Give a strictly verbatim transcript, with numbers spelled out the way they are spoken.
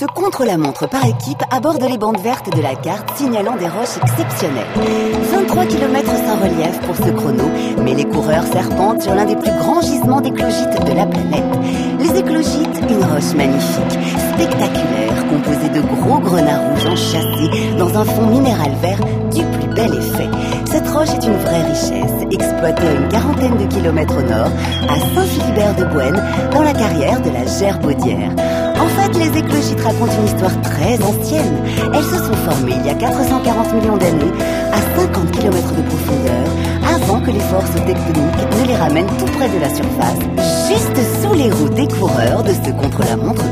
ce contre-la-montre par équipe aborde les bandes vertes de la carte, signalant des roches exceptionnelles. vingt-trois kilomètres sans relief pour ce chrono, mais les coureurs serpentent sur l'un des plus grands gisements d'éclogites de la planète. Les éclogites, une roche magnifique, spectaculaire, composée de gros grenats rouges enchâssés dans un fond minéral vert du plus bel effet. Cette roche est une vraie richesse, exploitée à une quarantaine de kilomètres au nord, à Saint Philbert de Bouaine, dans la carrière de la Gerbaudière. En fait, les éclogites racontent une histoire très ancienne. Elles se sont formées il y a quatre cent quarante millions d'années, à cinquante kilomètres de profondeur, avant que les forces tectoniques ne les ramènent tout près de la surface, juste sous les roues des coureurs de ce contre-la-montre.